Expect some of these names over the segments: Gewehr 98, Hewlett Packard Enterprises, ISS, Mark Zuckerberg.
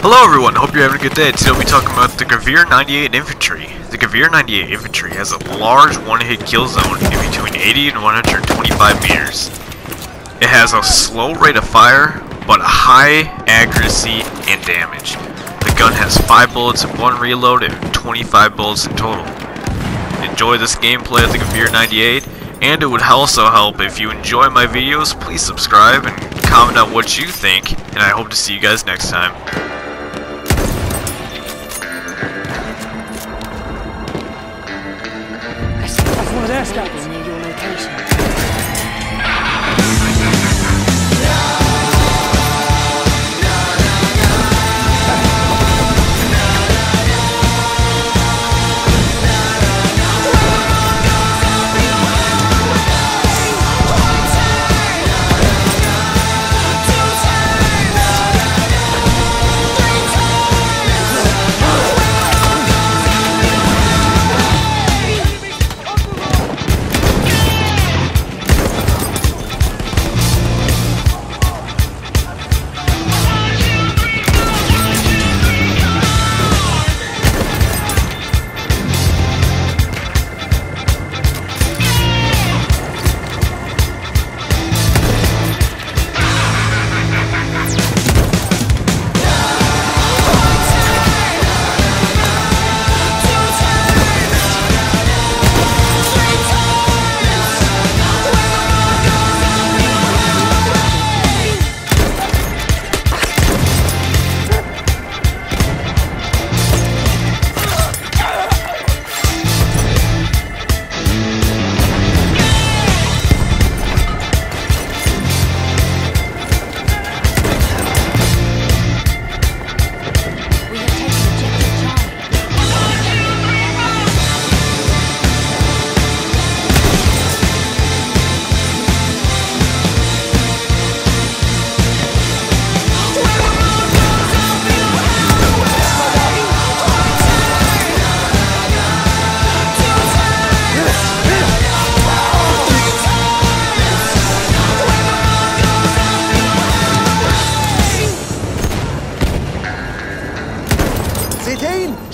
Hello everyone, hope you're having a good day. Today we'll be talking about the Gewehr 98 Infantry. The Gewehr 98 Infantry has a large one-hit kill zone in between 80 and 125 meters. It has a slow rate of fire, but a high accuracy and damage. The gun has 5 bullets in one reload and 25 bullets in total. Enjoy this gameplay of the Gewehr 98, and it would also help if you enjoy my videos. Please subscribe and comment on what you think, and I hope to see you guys next time. That's got to be near your location.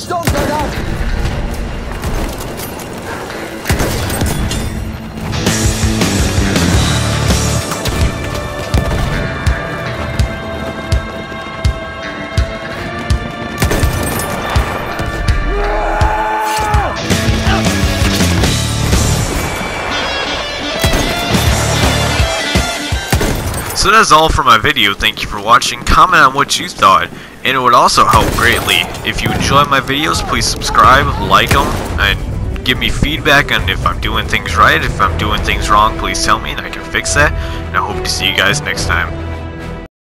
Stop that up! So that's all for my video. Thank you for watching. Comment on what you thought, and it would also help greatly. If you enjoy my videos, please subscribe, like them, and give me feedback on if I'm doing things right. If I'm doing things wrong, please tell me and I can fix that. And I hope to see you guys next time.